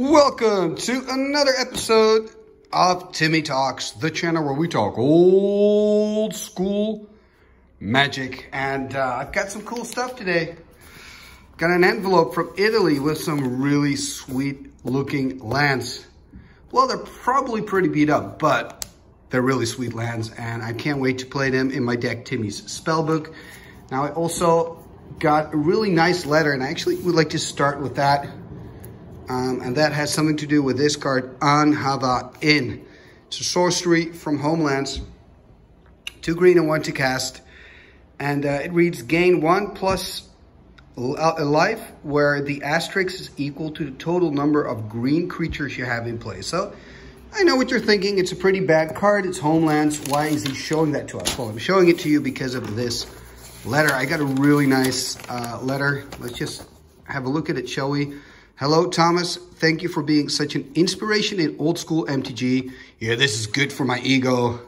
Welcome to another episode of Timmy Talks, the channel where we talk old school magic. And I've got some cool stuff today. Got an envelope from Italy with some really sweet looking lands. Well, they're probably pretty beat up, but they're really sweet lands. And I can't wait to play them in my deck, Timmy's Spellbook. Now, I also got a really nice letter, and I actually would like to start with that. And that has something to do with this card, An-Hava-In. It's a sorcery from Homelands. 2 green and 1 to cast. And it reads, gain 1 plus a life, where the asterisk is equal to the total number of green creatures you have in play. So, I know what you're thinking. It's a pretty bad card. It's Homelands. Why is he showing that to us? Well, I'm showing it to you because of this letter. I got a really nice letter. Let's just have a look at it, shall we? Hello, Thomas. Thank you for being such an inspiration in old school MTG. Yeah, this is good for my ego.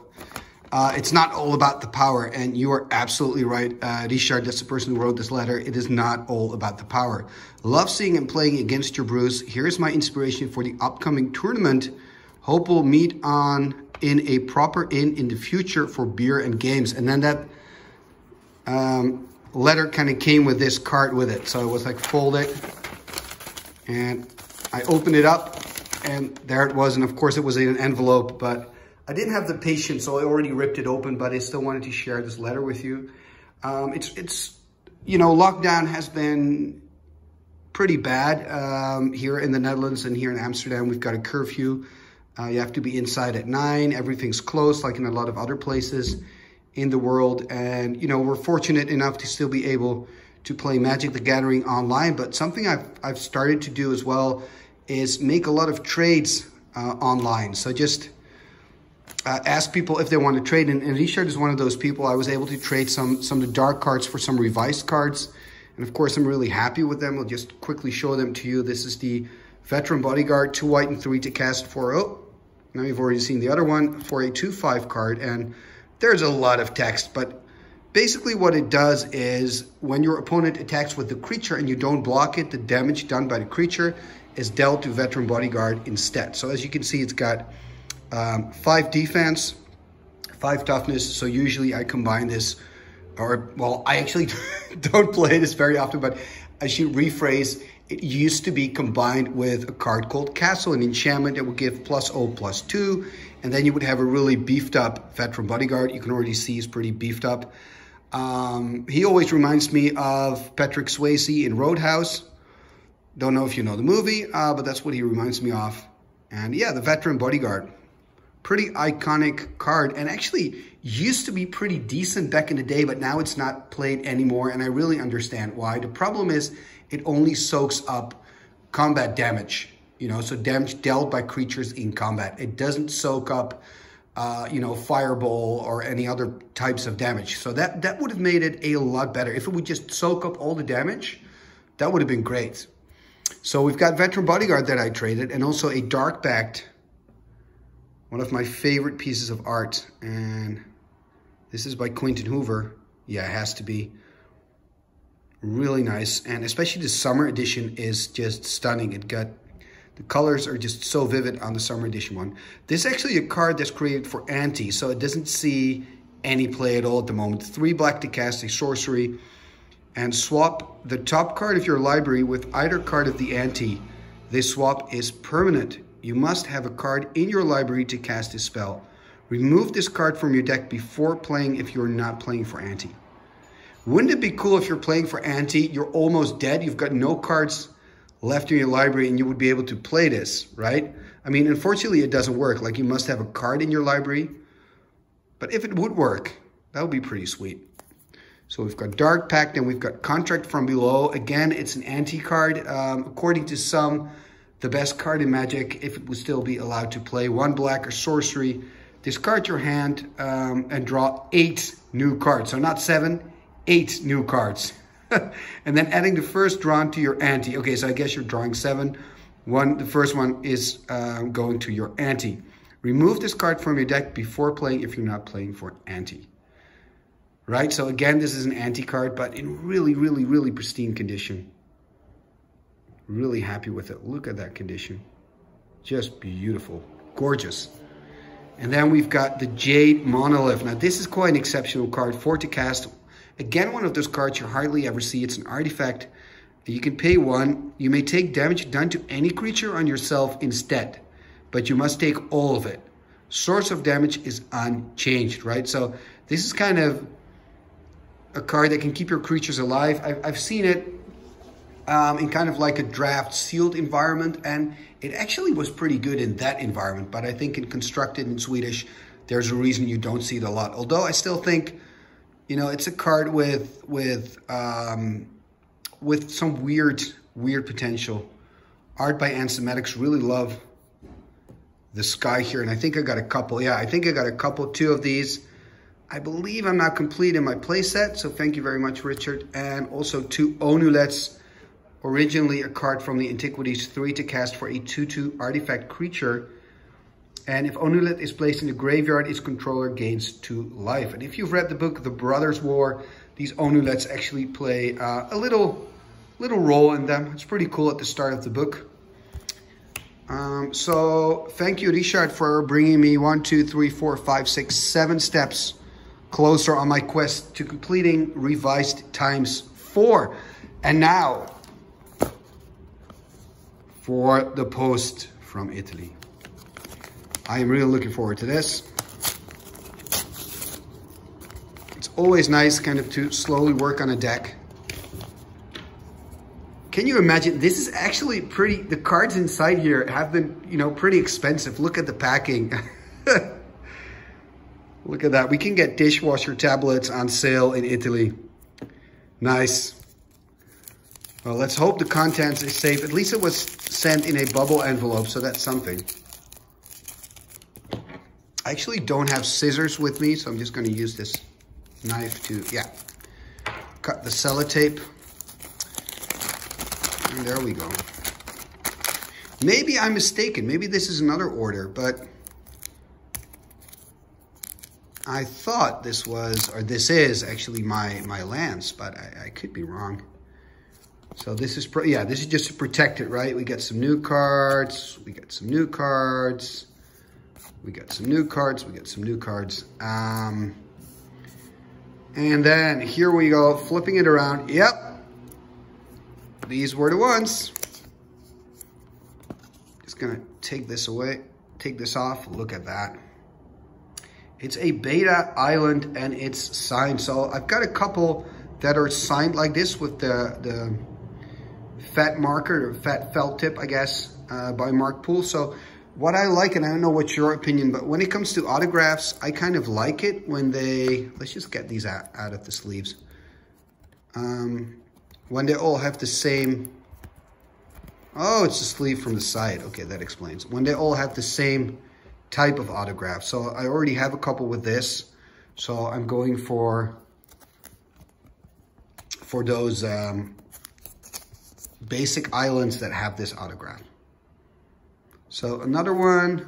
It's not all about the power, and you are absolutely right, Richard. That's the person who wrote this letter. It is not all about the power. Love seeing and playing against your Bruce. Here's my inspiration for the upcoming tournament. Hope we'll meet in a proper in the future for beer and games. And then that letter kind of came with this card with it. So it was like folded. And I opened it up, and there it was. And of course, it was in an envelope, but I didn't have the patience, so I already ripped it open. But I still wanted to share this letter with you. It's you know, lockdown has been pretty bad here in the Netherlands and here in Amsterdam. We've got a curfew. You have to be inside at 9. Everything's closed, like in a lot of other places in the world. And you know, we're fortunate enough to still be able to play Magic the Gathering online, but something I've started to do as well is make a lot of trades online. So just ask people if they want to trade, and Richard is one of those people. I was able to trade some of the dark cards for some revised cards, and of course I'm really happy with them. I'll just quickly show them to you. This is the Veteran Bodyguard, 2 white and 3 to cast 4/0. Now you've already seen the other one for a 2/5 card, and there's a lot of text, but basically what it does is when your opponent attacks with the creature and you don't block it, the damage done by the creature is dealt to Veteran Bodyguard instead. So as you can see, it's got 5 defense, 5 toughness. So usually I combine this, or well, I actually don't play this very often, but I should rephrase, it used to be combined with a card called Castle, an enchantment that would give +0/+2. And then you would have a really beefed up Veteran Bodyguard. You can already see he's pretty beefed up. He always reminds me of Patrick Swayze in Roadhouse. Don't know if you know the movie, but that's what he reminds me of. And yeah, the Veteran Bodyguard. Pretty iconic card, and actually used to be pretty decent back in the day, but now it's not played anymore, and I really understand why. The problem is it only soaks up combat damage, you know, so damage dealt by creatures in combat. It doesn't soak up you know, fireball or any other types of damage. So that would have made it a lot better. If it would just soak up all the damage, that would have been great. So we've got Veteran Bodyguard that I traded, and also a Dark Pact, one of my favorite pieces of art. And this is by Quentin Hoover. Yeah, it has to be really nice. And especially the summer edition is just stunning. It got, the colors are just so vivid on the summer edition one. This is actually a card that's created for anti, so it doesn't see any play at all at the moment. 3 black to cast, a sorcery, and swap the top card of your library with either card of the anti. This swap is permanent. You must have a card in your library to cast this spell. Remove this card from your deck before playing if you're not playing for anti. Wouldn't it be cool if you're playing for anti, you're almost dead, you've got no cards left in your library, and you would be able to play this, right? I mean, unfortunately, it doesn't work. Like, you must have a card in your library. But if it would work, that would be pretty sweet. So we've got Dark Pact, and we've got Contract from Below. Again, it's an anti card. According to some, the best card in Magic, if it would still be allowed to play. 1 black or sorcery. Discard your hand and draw 8 new cards. So not 7, 8 new cards. And then adding the first drawn to your anti. Okay, so I guess you're drawing 7. The first one is going to your anti. Remove this card from your deck before playing if you're not playing for anti. Right? So again, this is an anti card, but in really, really, really pristine condition. Really happy with it. Look at that condition. Just beautiful, gorgeous. And then we've got the Jade Monolith. Now, this is quite an exceptional card, 4 to cast. Again, one of those cards you hardly ever see. It's an artifact that you can pay 1. You may take damage done to any creature on yourself instead, but you must take all of it. Source of damage is unchanged, right? So this is kind of a card that can keep your creatures alive. I've seen it in kind of like a draft sealed environment, and it actually was pretty good in that environment, but I think in constructed in Swedish, there's a reason you don't see it a lot. Although I still think, you know, it's a card with some weird potential. Art by Ansematics, really love the sky here, and I think I got a couple. Yeah, I think I got a couple, 2 of these. I believe I'm not complete in my playset, so thank you very much, Richard. And also 2 Onulets. Originally a card from the Antiquities, 3 to cast for a 2/2 artifact creature. And if Onulet is placed in the graveyard, its controller gains 2 life. And if you've read the book, The Brothers War, these Onulets actually play a little role in them. It's pretty cool at the start of the book. So thank you, Richard, for bringing me 1, 2, 3, 4, 5, 6, 7 steps closer on my quest to completing Revised Times 4. And now, for the post from Italy. I am really looking forward to this. It's always nice kind of to slowly work on a deck. Can you imagine? This is actually pretty, the cards inside here have been, you know, pretty expensive. Look at the packing. Look at that. We can get dishwasher tablets on sale in Italy. Nice. Well, let's hope the contents is safe. At least it was sent in a bubble envelope, so that's something. I actually don't have scissors with me, so I'm just going to use this knife to, yeah, cut the sellotape. And there we go. Maybe I'm mistaken. Maybe this is another order, but I thought this was, or this is actually my lance, but I could be wrong. So this is, yeah, this is just to protect it, right? We got some new cards, we got some new cards, we got some new cards, we got some new cards. And then here we go, flipping it around. Yep, these were the ones. Just gonna take this away, take this off, look at that. It's a Beta island and it's signed. So I've got a couple that are signed like this with the fat marker or fat felt tip, I guess, by Mark Poole. So what I like, and I don't know what's your opinion, but when it comes to autographs, I kind of like it when they, let's just get these out of the sleeves. When they all have the same, oh, it's the sleeve from the side. Okay, that explains. When they all have the same type of autograph. So I already have a couple with this. So I'm going for those, basic islands that have this autograph. So another one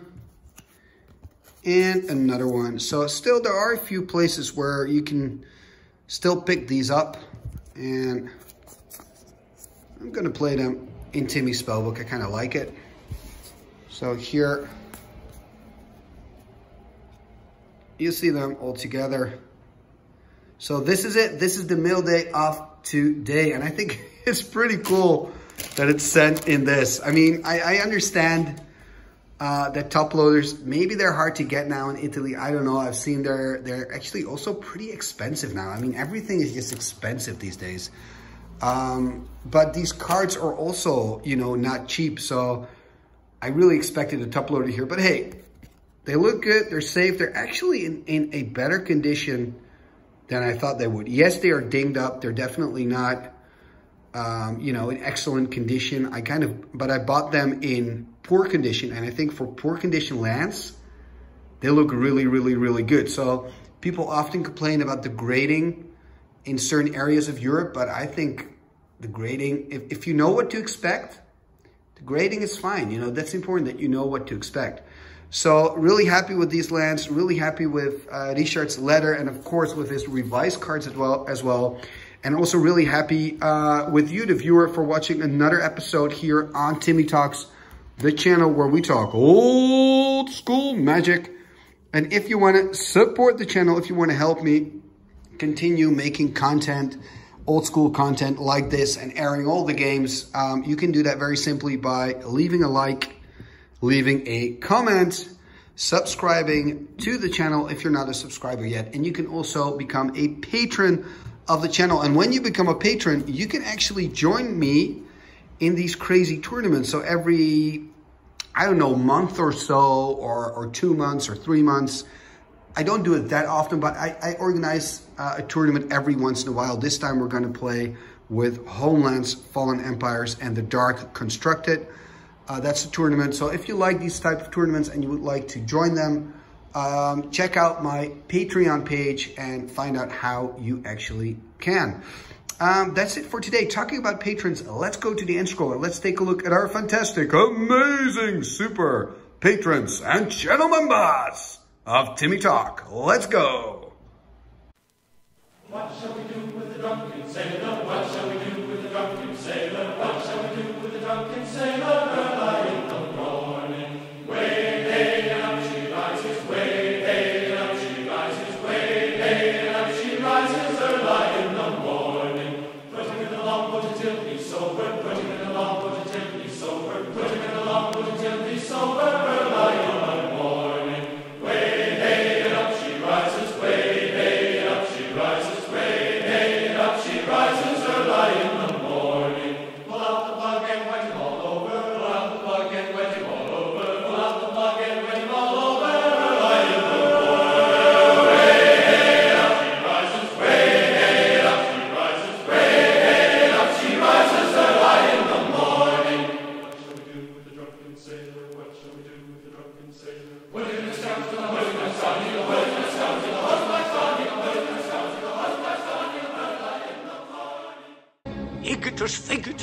and another one. So still there are a few places where you can still pick these up, and I'm gonna play them in Timmy's Spellbook. I kind of like it. So here you see them all together. So this is it. This is the mail day of today, and I think it's pretty cool that it's sent in this. I mean, I understand that top loaders, maybe they're hard to get now in Italy. I don't know. I've seen they're actually also pretty expensive now. I mean, everything is just expensive these days. But these cards are also, you know, not cheap. So I really expected a top loader here. But hey, they look good. They're safe. They're actually in a better condition than I thought they would. Yes, they are dinged up. They're definitely not, you know, in excellent condition. But I bought them in poor condition, and I think for poor condition lands, they look really, really, really good. So people often complain about the grading in certain areas of Europe, but I think the grading, if you know what to expect, the grading is fine. You know, that's important that you know what to expect. So really happy with these lands, really happy with Richard's letter, and of course with his revised cards as well. And also really happy with you, the viewer, for watching another episode here on Timmy Talks. the channel where we talk old school magic. And if you want to support the channel, if you want to help me continue making content, old school content like this and airing all the games, you can do that very simply by leaving a like, leaving a comment, subscribing to the channel if you're not a subscriber yet. And you can also become a patron of the channel. And when you become a patron, you can actually join me in these crazy tournaments. So every, I don't know, month or so, or 2 months or 3 months. I don't do it that often, but I organize a tournament every once in a while. This time we're going to play with Homelands, Fallen Empires, and the Dark Constructed. That's the tournament. So if you like these type of tournaments and you would like to join them, check out my Patreon page and find out how you actually can. That's it for today. Talking about patrons, let's go to the end scroller. Let's take a look at our fantastic, amazing, super patrons and channel members of Timmy Talk. Let's go. What shall we do with the drunken sailor? What shall we do with the drunken sailor? What shall we do with the drunken sailor?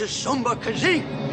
Samba Kazee.